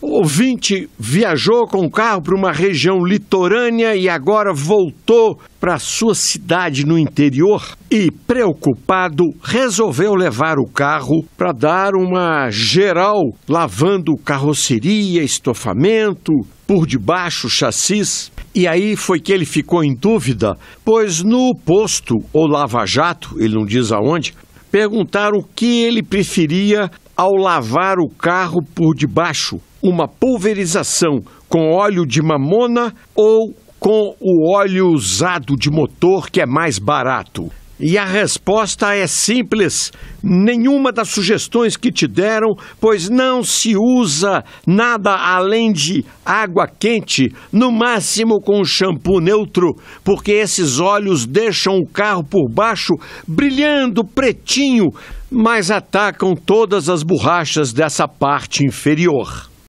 O ouvinte viajou com o carro para uma região litorânea e agora voltou para sua cidade no interior e, preocupado, resolveu levar o carro para dar uma geral, lavando carroceria, estofamento, por debaixo chassis. E aí foi que ele ficou em dúvida, pois no posto ou lava-jato, ele não diz aonde, perguntaram o que ele preferia ao lavar o carro por debaixo, uma pulverização com óleo de mamona ou com o óleo usado de motor que é mais barato. E a resposta é simples, nenhuma das sugestões que te deram, pois não se usa nada além de água quente, no máximo com shampoo neutro, porque esses óleos deixam o carro por baixo brilhando pretinho, mas atacam todas as borrachas dessa parte inferior.